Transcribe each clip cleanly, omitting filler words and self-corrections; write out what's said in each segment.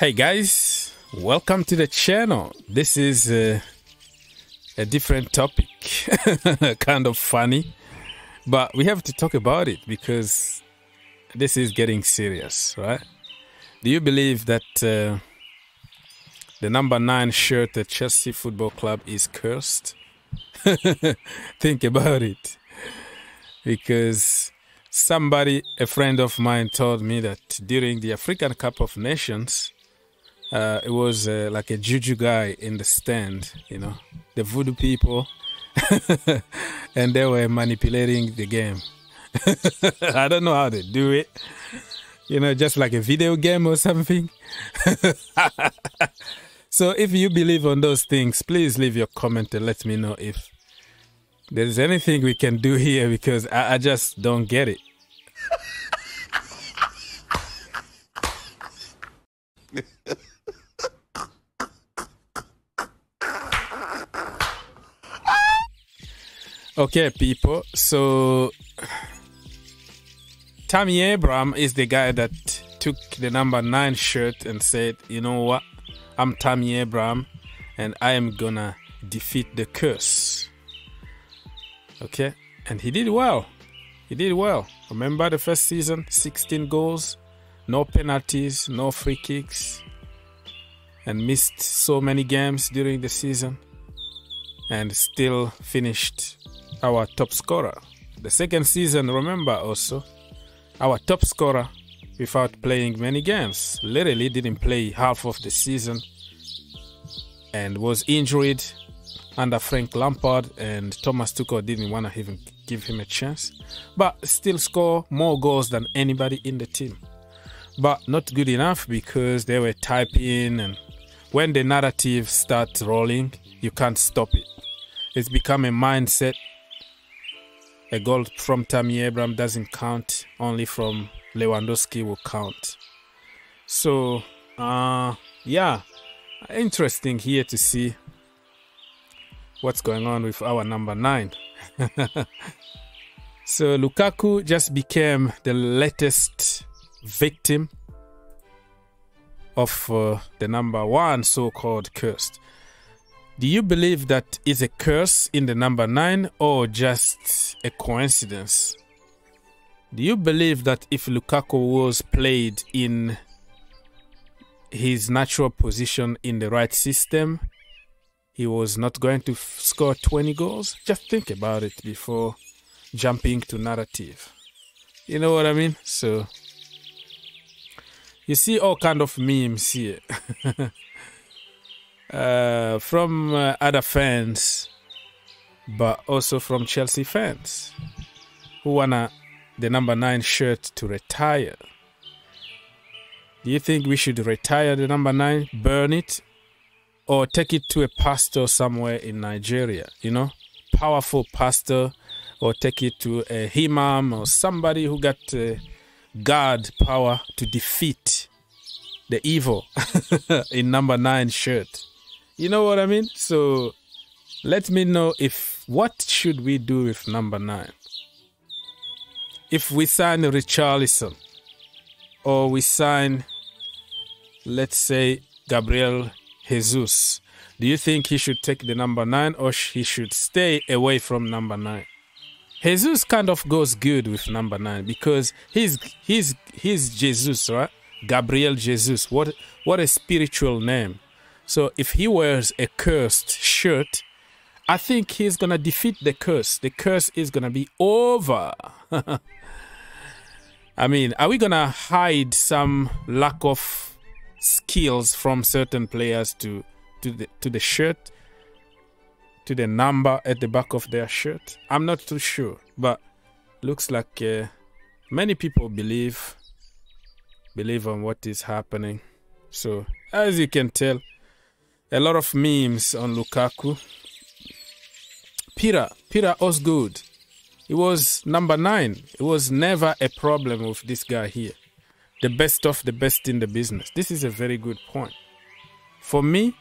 Hey guys, welcome to the channel. This is a different topic, kind of funny, but we have to talk about it because this is getting serious, right? Do you believe that the number 9 shirt at Chelsea Football Club is cursed? Think about it, because somebody, a friend of mine, told me that during the African Cup of Nations, it was like a juju guy in the stand, you know, the voodoo people, and they were manipulating the game. I don't know how they do it, you know, just like a video game or something. So if you believe on those things, please leave your comment and let me know if there's anything we can do here, because I just don't get it. Okay, people, so Tammy Abraham is the guy that took the number 9 shirt and said, you know what, I'm Tammy Abraham and I am gonna defeat the curse. Okay, and he did well. He did well. Remember the first season, 16 goals, no penalties, no free kicks, and missed so many games during the season, and still finished our top scorer. The second season, remember also, our top scorer without playing many games. Literally didn't play half of the season and was injured under Frank Lampard, and Thomas Tuchel didn't want to even give him a chance, but still score more goals than anybody in the team. But not good enough, because they were typing, and when the narrative starts rolling, you can't stop it. It's become a mindset. A goal from Tammy Abraham doesn't count. Only from Lewandowski will count. So, yeah, interesting here to see what's going on with our number 9. So Lukaku just became the latest victim of the number 1 so-called curse. Do you believe that is a curse in the number 9 or just a coincidence? Do you believe that if Lukaku was played in his natural position in the right system, he was not going to score 20 goals? Just think about it before jumping to narrative. You know what I mean? So you see all kind of memes here. From other fans, but also from Chelsea fans who want the number 9 shirt to retire. Do you think we should retire the number 9, burn it, or take it to a pastor somewhere in Nigeria, you know, powerful pastor, or take it to a imam or somebody who got God power to defeat the evil in number 9 shirt? You know what I mean? So let me know if what should we do with number 9. If we sign Richarlison, or we sign, let's say, Gabriel Jesus, do you think he should take the number 9 or he should stay away from number 9? Jesus kind of goes good with number 9 because he's Jesus, right? Gabriel Jesus. What a spiritual name. So if he wears a cursed shirt, I think he's going to defeat the curse. The curse is going to be over. I mean, are we going to hide some lack of skills from certain players to the shirt, to the number at the back of their shirt? I'm not too sure, but looks like many people believe on what is happening. So as you can tell, a lot of memes on Lukaku. Peter Osgood, it was number 9. It was never a problem with this guy here. The best of the best in the business. This is a very good point. For me,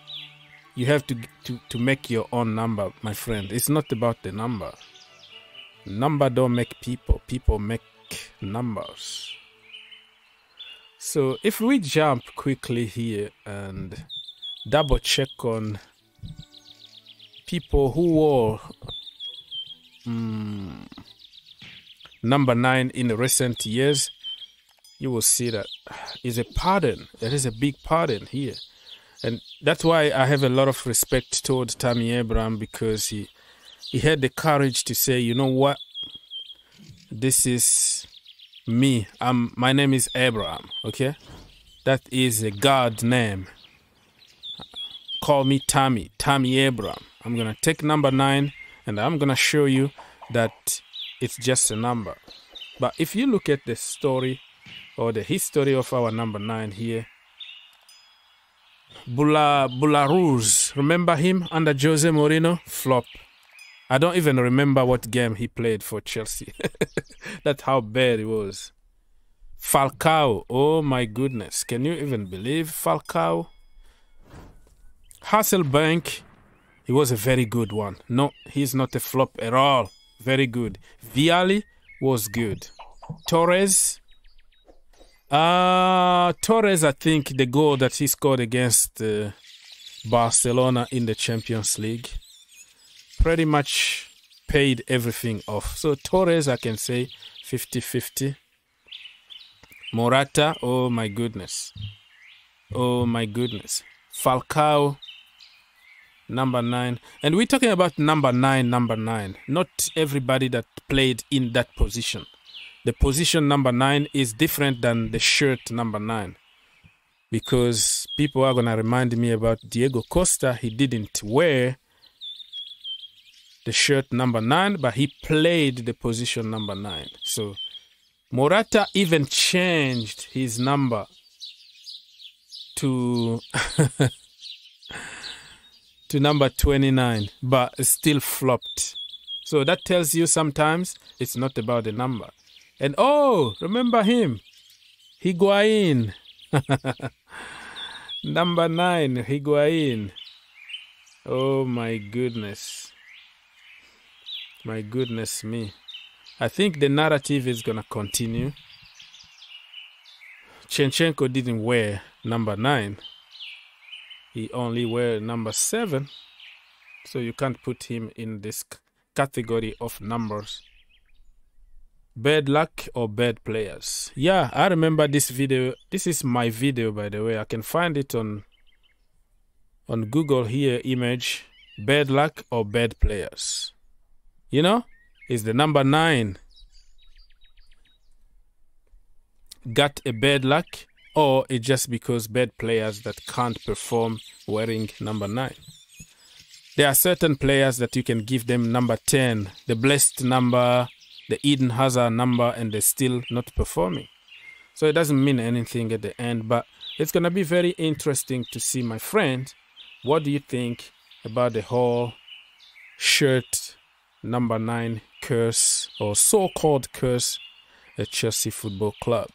you have to make your own number, my friend. It's not about the number. Number don't make people. People make numbers. So if we jump quickly here and double check on people who wore number 9 in the recent years, you will see that is a pardon. There is a big pardon here. And that's why I have a lot of respect toward Tammy Abraham, because he had the courage to say, you know what, this is me. My name is Abraham, okay? That is a God's name. Call me Tammy, Tammy Abraham. I'm going to take number 9 and I'm going to show you that it's just a number. But if you look at the story or the history of our number 9 here, Bularuz, remember him under Jose Mourinho? Flop. I don't even remember what game he played for Chelsea. That's how bad it was. Falcao, oh my goodness, can you even believe Falcao? Hasselbank, he was a very good one. No, he's not a flop at all. Very good. Vialli was good. Torres. Torres, I think the goal that he scored against Barcelona in the Champions League pretty much paid everything off. So Torres, I can say 50-50. Morata, oh my goodness. Oh my goodness. Falcao, number 9. And we're talking about number 9. Not everybody that played in that position. The position number 9 is different than the shirt number 9, because people are going to remind me about Diego Costa. He didn't wear the shirt number 9, but he played the position number 9. So Morata even changed his number to to number 29, but still flopped. So that tells you sometimes it's not about the number. And oh, remember him, Higuain. Number 9, Higuain. Oh my goodness. My goodness me. I think the narrative is going to continue. Shevchenko didn't wear number 9. He only wear number 7. So you can't put him in this category of numbers. Bad luck or bad players. Yeah, I remember this video. This is my video, by the way. I can find it on Google here, image. Bad luck or bad players. You know, it's the number 9. Got a bad luck, or it's just because bad players that can't perform wearing number 9. There are certain players that you can give them number 10, the blessed number, the Eden Hazard number, and they're still not performing. So it doesn't mean anything at the end, but it's going to be very interesting to see, my friend. What do you think about the whole shirt number 9 curse, or so-called curse, at Chelsea Football Club?